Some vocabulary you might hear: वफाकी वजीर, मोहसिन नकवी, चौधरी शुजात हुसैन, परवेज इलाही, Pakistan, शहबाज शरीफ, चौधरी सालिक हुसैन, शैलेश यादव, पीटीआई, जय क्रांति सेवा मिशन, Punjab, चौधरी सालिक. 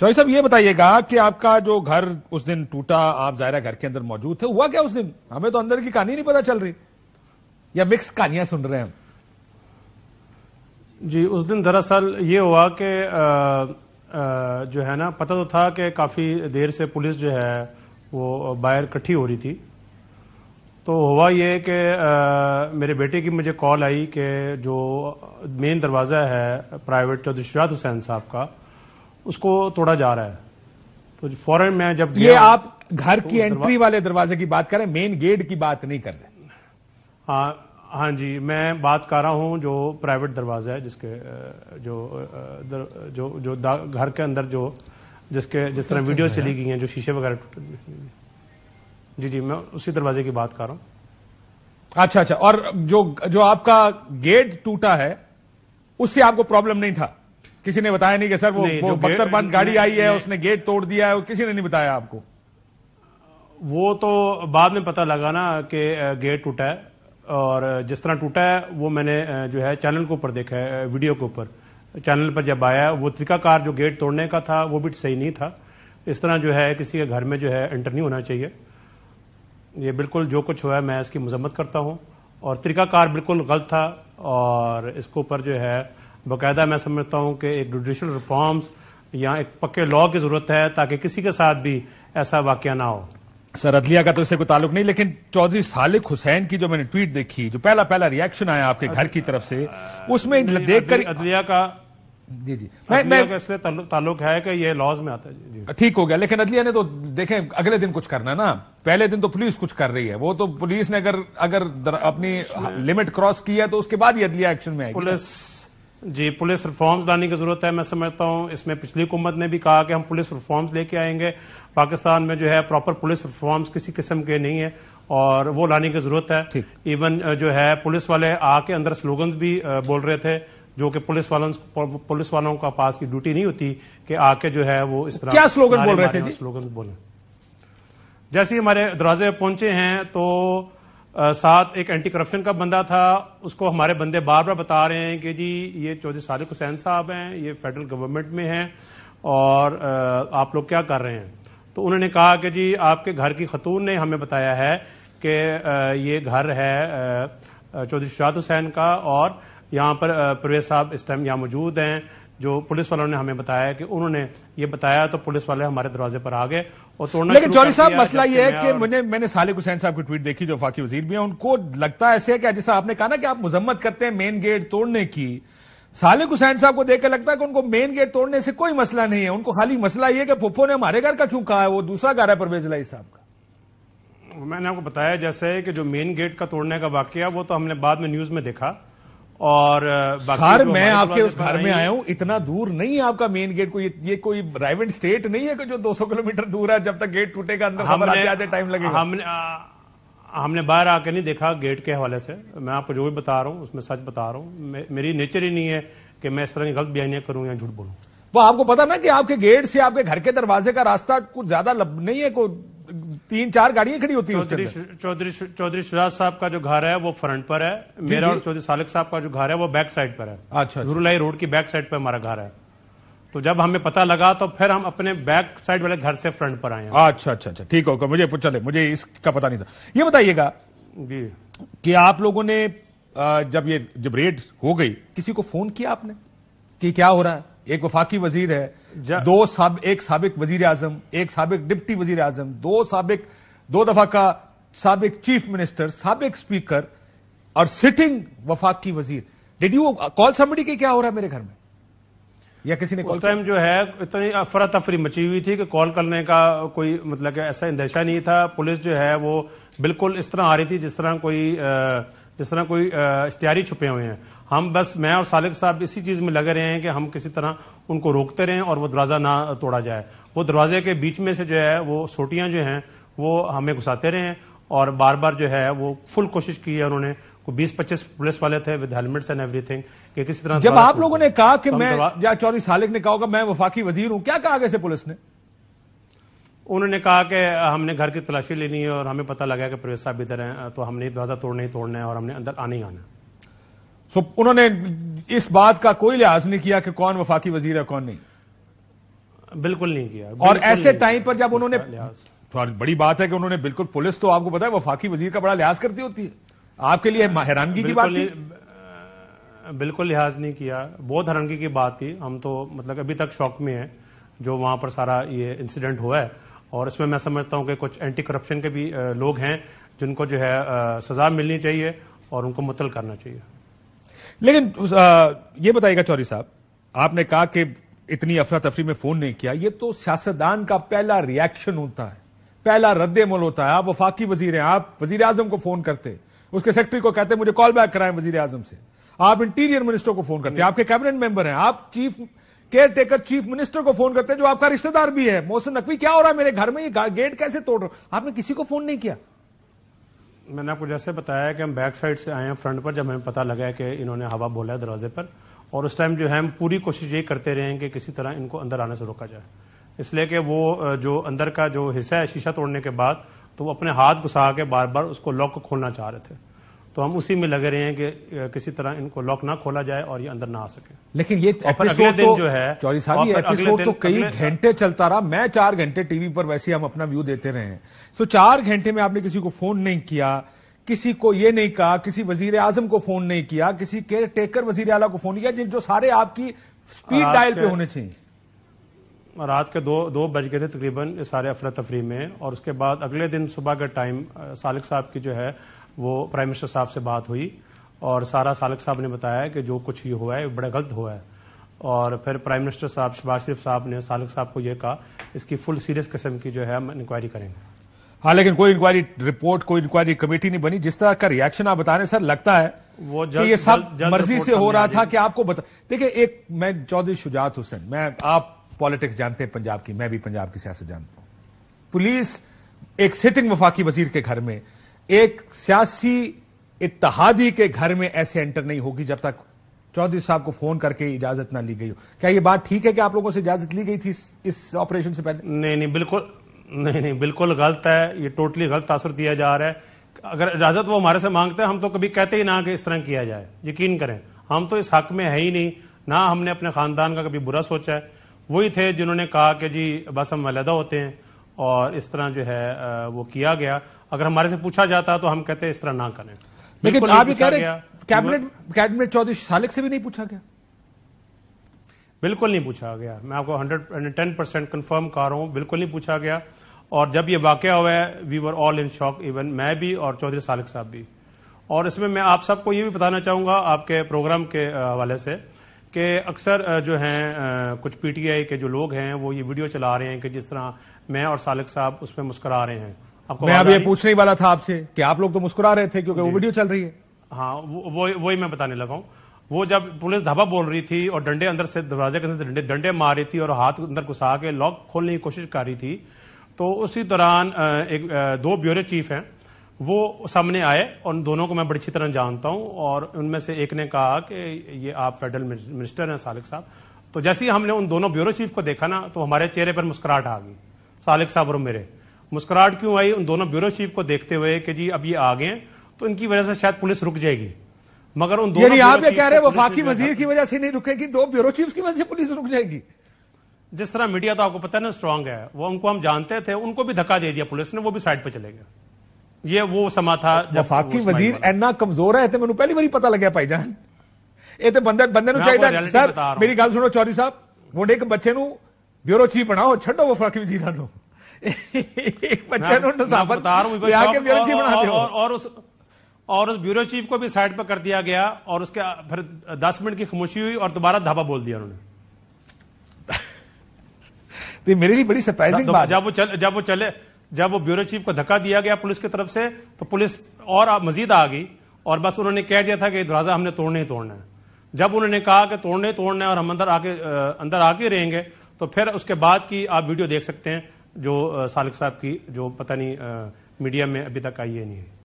चौधरी साहब, ये बताइएगा कि आपका जो घर उस दिन टूटा, आप जाहिर घर के अंदर मौजूद थे, हुआ क्या उस दिन? हमें तो अंदर की कहानी नहीं पता चल रही, या मिक्स कहानियां सुन रहे हैं हम। जी, उस दिन दरअसल ये हुआ कि जो है ना, पता तो था कि काफी देर से पुलिस जो है वो बाहर इकट्ठी हो रही थी। तो हुआ ये कि मेरे बेटे की मुझे कॉल आई कि जो मेन दरवाजा है प्राइवेट चौधरी शुजात हुसैन साहब का, उसको तोड़ा जा रहा है। तो फौरन मैं जब ये आप घर की एंट्री वाले दरवाजे की बात कर रहे हैं, मेन गेट की बात नहीं कर रहे? हाँ जी, मैं बात कर रहा हूं जो प्राइवेट दरवाजा है, जिसके जो घर के अंदर जो जिसके जिस तरह वीडियो चली गई हैं, जो शीशे वगैरह टूटे। जी, मैं उसी दरवाजे की बात कर रहा हूं। अच्छा, और जो आपका गेट टूटा है उससे आपको प्रॉब्लम नहीं था? किसी ने बताया नहीं कि सर वो बख्तरबंद गाड़ी आई है, उसने गेट तोड़ दिया है, किसी ने नहीं बताया आपको? वो तो बाद में पता लगा ना कि गेट टूटा है, और जिस तरह टूटा है वो मैंने जो है चैनल के ऊपर देखा है, वीडियो के ऊपर। चैनल पर जब आया, वो तरीकाकार जो गेट तोड़ने का था वो भी सही नहीं था। इस तरह जो है किसी के घर में जो है एंटर नहीं होना चाहिए। ये बिल्कुल जो कुछ हुआ है, मैं इसकी मजम्मत करता हूँ, और तरीकाकार बिल्कुल गलत था। और इसके ऊपर जो है बाकायदा मैं समझता हूं कि एक जुडिशल रिफॉर्म्स या एक पक्के लॉ की जरूरत है, ताकि किसी के साथ भी ऐसा वाकया ना हो। सर, अदलिया का तो इससे कोई ताल्लुक नहीं, लेकिन चौधरी सालिक हुसैन की जो मैंने ट्वीट देखी, जो पहला रिएक्शन आया आपके घर की तरफ से, उसमें देखकर अदलिया का जी मैं इसलिए ताल्लुक है कि ये लॉज में आता है। ठीक हो गया, लेकिन अदलिया ने तो देखें अगले दिन कुछ करना ना, पहले दिन तो पुलिस कुछ कर रही है। वो तो पुलिस ने अगर अपनी लिमिट क्रॉस की है तो उसके बाद ही अदलिया एक्शन में आएगी। पुलिस रिफॉर्म्स लाने की जरूरत है। मैं समझता हूं इसमें पिछली हुकूमत ने भी कहा कि हम पुलिस रिफॉर्म्स लेके आएंगे। पाकिस्तान में जो है प्रॉपर पुलिस रिफॉर्म्स किसी किस्म के नहीं है, और वो लाने की जरूरत है। इवन जो है पुलिस वाले आके अंदर स्लोगन्स भी बोल रहे थे, जो कि पुलिस वालों का पास की ड्यूटी नहीं होती कि आके जो है वो इस तरह क्या स्लोगन बोल रहे थे। स्लोगन बोले, जैसे ही हमारे दरवाजे पहुंचे हैं तो साथ एक एंटी करप्शन का बंदा था, उसको हमारे बंदे बार बार बता रहे हैं कि जी ये चौधरी सालिक हुसैन साहब हैं, ये फेडरल गवर्नमेंट में हैं, और आप लोग क्या कर रहे हैं। तो उन्होंने कहा कि जी आपके घर की खतून ने हमें बताया है कि ये घर है चौधरी शुजात हुसैन का, और यहाँ पर परवेज साहब इस टाइम यहाँ मौजूद हैं। जो पुलिस वालों ने हमें बताया कि उन्होंने ये बताया, तो पुलिस वाले हमारे दरवाजे पर आ गए और तोड़ना। लेकिन चौधरी साहब, मसला ये है कि मैंने सालिक हुसैन साहब की ट्वीट देखी, जो वफाकी वजीर भी हैं। उनको लगता ऐसे है कि जैसा आपने कहा ना कि आप मुजम्मत करते हैं मेन गेट तोड़ने की, सालिक हुसैन साहब को देखकर लगता है कि उनको मेन गेट तोड़ने से कोई मसला नहीं है। उनको खाली मसला यह है कि फुप्पो ने हमारे घर का क्यों कहा है, वो दूसरा घर है परवेज इलाही साहब का। मैंने आपको बताया जैसे कि जो मेन गेट का तोड़ने का वाकया, वो तो हमने बाद में न्यूज में देखा। और सर, मैं आपके उस घर में आया हूं, इतना दूर नहीं है आपका मेन गेट। कोई ये कोई राइवेंट स्टेट नहीं है कि जो 200 किलोमीटर दूर है, जब तक गेट टूटेगा अंदर खबर आते टाइम लगेगा। हमने बाहर आके नहीं देखा गेट के हवाले से। मैं आपको जो भी बता रहा हूं उसमें सच बता रहा हूं। मेरी नेचर ही नहीं है कि मैं इस तरह की गलत बयानियां करूं या झूठ बोलूं। वो आपको पता ना कि आपके गेट से आपके घर के दरवाजे का रास्ता कुछ ज्यादा नहीं है, कोई 3-4 गाड़ियां खड़ी होती हैं। चौधरी शुजात साहब का जो घर है वो फ्रंट पर है, मेरा और चौधरी सालिक साहब का जो घर है वो बैक साइड पर है। अच्छा, जुरुलाई रोड की बैक साइड पर हमारा घर है। तो जब हमें पता लगा तो फिर हम अपने बैक साइड वाले घर से फ्रंट पर आए। अच्छा, ठीक होगा, मुझे इसका पता नहीं था। ये बताइएगा जी कि आप लोगों ने जब रेड हो गई, किसी को फोन किया आपने कि क्या हो रहा है? एक वफाकी वजीर है, एक साबिक वजीर आजम, एक साबिक डिप्टी वजीर आजम, दो दफा का साबिक चीफ मिनिस्टर, साबिक स्पीकर और सिटिंग वफाकी वजीर। डिड यू कॉल समबडी कि क्या हो रहा है मेरे घर में, या किसी ने? उस टाइम जो है इतनी अफरा तफरी मची हुई थी कि कॉल करने का कोई मतलब ऐसा अंदेशा नहीं था। पुलिस जो है वो बिल्कुल इस तरह आ रही थी जिस तरह कोई इश्तियारी छुपे हुए हैं। हम बस, मैं और सालिक साहब इसी चीज में लगे रहे हैं कि हम किसी तरह उनको रोकते रहें और वो दरवाजा ना तोड़ा जाए। वो दरवाजे के बीच में से जो है वो सोटियां जो हैं वो हमें घुसाते रहे, और बार बार जो है वो फुल कोशिश की है उन्होंने। 20-25 पुलिस वाले थे विद हेलमेट्स एंड एवरीथिंग कि किसी तरह। जब आप लोगों ने कहा कि मैं, या चौधरी सालिक ने कहा होगा मैं वफाकी वजीर हूं, क्या कहा गया पुलिस ने? उन्होंने कहा कि हमने घर की तलाशी लेनी है और हमें पता लगा कि परवेज साहब इधर हैं, तो हमने दरवाजा तोड़ना है और हमने अंदर आने ही आना है। उन्होंने इस बात का कोई लिहाज नहीं किया कि कौन वफाकी वजीर है कौन नहीं। बिल्कुल नहीं किया। और ऐसे टाइम पर जब उन्होंने, बड़ी बात है कि उन्होंने बिल्कुल, पुलिस तो आपको पता है वफाकी वजीर का बड़ा लिहाज करती होती है, आपके लिए हैरानगी की बात थी? बिल्कुल लिहाज नहीं किया, बहुत हैरानगी की बात थी। हम तो मतलब अभी तक शॉक में हैं जो वहां पर सारा ये इंसिडेंट हुआ है। और इसमें मैं समझता हूं कि कुछ एंटी करप्शन के भी लोग हैं जिनको जो है सजा मिलनी चाहिए और उनको मुतल करना चाहिए। लेकिन ये बताइएगा चौधरी साहब, आपने कहा कि इतनी अफरा तफरी में फोन नहीं किया, ये तो सियासतदान का पहला रिएक्शन होता है, पहला रद्देमल होता है। आप वफाकी वजीर हैं, आप वजीर आजम को फोन करते, उसके सेक्रेटरी को कहते हैं मुझे कॉल बैक कराएं वजीर आजम से, आप इंटीरियर मिनिस्टर को फोन करते हैं, आपके कैबिनेट मेंबर हैं, आप chief caretaker chief minister को फोन करते हैं जो आपका रिश्तेदार भी है, मोहसिन नकवी क्या हो रहा है मेरे घर में, ये गेट कैसे तोड़ रहे हो? आपने किसी को फोन नहीं किया? मैंने आपको जैसे बताया कि हम बैक साइड से आए हैं फ्रंट पर, जब हमें पता लगा है कि इन्होंने हवा बोला है दरवाजे पर, और उस टाइम जो है हम पूरी कोशिश ये करते रहे कि किसी तरह इनको अंदर आने से रोका जाए, इसलिए कि वो जो अंदर का जो हिस्सा है शीशा तोड़ने के बाद तो वो अपने हाथ घुसा के बार बार उसको लॉक को खोलना चाह रहे थे, तो हम उसी में लगे रहे हैं कि किसी तरह इनको लॉक ना खोला जाए और ये अंदर ना आ सके। लेकिन ये एपिसोड तो जो है चौधरी साहब, ये एपिसोड तो कई घंटे चलता रहा, मैं 4 घंटे टीवी पर वैसे हम अपना व्यू देते रहे हैं। सो 4 घंटे में आपने किसी को फोन नहीं किया, किसी को ये नहीं कहा, किसी वजीर आजम को फोन नहीं किया, किसी केयर टेकर वजीर आला को फोन किया, जो सारे आपकी स्पीड डायल पे होने चाहिए। रात के 2 बज गए थे तकरीबन सारे अफरा तफरी में, और उसके बाद अगले दिन सुबह का टाइम सालिक साहब की जो है वो प्राइम मिनिस्टर साहब से बात हुई, और सारा सालिक साहब ने बताया कि जो कुछ ये हुआ है बड़ा गलत हुआ है। और फिर प्राइम मिनिस्टर साहब शहबाज शरीफ साहब ने सालिक साहब को यह कहा इसकी फुल सीरियस किस्म की जो है हम इंक्वायरी करेंगे। हाँ, लेकिन कोई इंक्वायरी रिपोर्ट, कोई इंक्वायरी कमेटी नहीं बनी। जिस तरह का रिएक्शन आप बता रहे हैं सर, लगता है वो कि ये सब मर्जी से हो रहा था कि आपको बता। देखिए, एक मैं चौधरी शुजात हुसैन, मैं आप पॉलिटिक्स जानते हैं पंजाब की, मैं भी पंजाब की सियासत जानता हूं। पुलिस एक सिटिंग वफाकी वजीर के घर में, एक सियासी इत्तहादी के घर में ऐसे एंटर नहीं होगी जब तक चौधरी साहब को फोन करके इजाजत ना ली गई हो। क्या ये बात ठीक है कि आप लोगों से इजाजत ली गई थी इस ऑपरेशन से पहले? नहीं, बिल्कुल नहीं, बिल्कुल गलत है, ये टोटली गलत असर दिया जा रहा है। अगर इजाजत वो हमारे से मांगते हैं, हम तो कभी कहते ही ना कि इस तरह किया जाए। यकीन करें, हम तो इस हक में है ही नहीं, ना हमने अपने खानदान का कभी बुरा सोचा है। वही थे जिन्होंने कहा कि जी बस हम अलहदा होते हैं, और इस तरह जो है वो किया गया। अगर हमारे से पूछा जाता तो हम कहते इस तरह ना करें। लेकिन आप ये कह रहे हैं कैबिनेट चौधरी सालिक से भी नहीं पूछा गया? बिल्कुल नहीं पूछा गया, मैं आपको 110% कन्फर्म कर रहा हूँ, बिल्कुल नहीं पूछा गया। और जब ये वाकया हुआ है, we were all in shock, even मैं भी और चौधरी सालिक साहब भी। और इसमें मैं आप सबको ये भी बताना चाहूंगा आपके प्रोग्राम के हवाले से कि अक्सर जो हैं कुछ पीटीआई के जो लोग हैं वो ये वीडियो चला रहे हैं कि जिस तरह मैं और सालिक साहब उसमें मुस्कुरा रहे हैं। आपको मैं अब ये पूछने ही वाला था आपसे कि आप लोग तो मुस्कुरा रहे थे क्योंकि वो वीडियो चल रही है। हाँ, वही मैं बताने लगा हूँ। वो जब पुलिस धावा बोल रही थी और डंडे अंदर से दरवाजे के अंदर से डंडे मार रही थी और हाथ अंदर घुसा के लॉक खोलने की कोशिश कर रही थी, तो उसी दौरान एक 2 ब्यूरो चीफ हैं वो सामने आए, और उन दोनों को मैं बड़ी अच्छी तरह जानता हूं। और उनमें से एक ने कहा कि ये आप फेडरल मिनिस्टर हैं सालिक साहब। तो जैसे ही हमने उन दोनों ब्यूरो चीफ को देखा ना, तो हमारे चेहरे पर मुस्कुराहट आ गई, सालिक साहब और मेरे। मुस्कुराहट क्यों आई? उन दोनों ब्यूरो चीफ को देखते हुए कि जी अब ये आ गए तो इनकी वजह से शायद पुलिस रुक जाएगी, मगर उन दोनों, आप ये कह रहे हैं वफाकी वजीर की वजह से नहीं रुकेगी, 2 ब्यूरो चीफ की वजह से पुलिस रुक जाएगी? जिस तरह मीडिया तो आपको पता है ना स्ट्रांग है, वो उनको हम जानते थे, उनको भी धक्का दे दिया पुलिस ने, वो भी साइड पर चले गए। ये वो समा था जब वफाकी वजीर इतना कमजोर है, मैंने पहली बार पता लग गया भाईजान। ये तो बंदे चाहिए। सर मेरी गल सुनो चौधरी साहब, मुंडे के बच्चे नू ब्यूरो चीफ बनाओ, छो वफाकी वजीर बच्चे ब्यूरो चीफ बना दो। और उस ब्यूरो चीफ को भी साइड पर कर दिया गया, और उसके फिर 10 मिनट की खामोशी हुई और दोबारा धावा बोल दिया उन्होंने। तो मेरे लिए बड़ी सरप्राइजिंग बात, जब वो ब्यूरो चीफ को धक्का दिया गया पुलिस की तरफ से, तो पुलिस और मजीद आ गई, और बस उन्होंने कह दिया था कि दरवाजा हमने तोड़ना ही तोड़ना है। जब उन्होंने कहा कि तोड़ना ही तोड़ना है और हम अंदर आके रहेंगे, तो फिर उसके बाद की आप वीडियो देख सकते हैं जो सालिक साहब की, जो पता नहीं मीडिया में अभी तक आई है नहीं।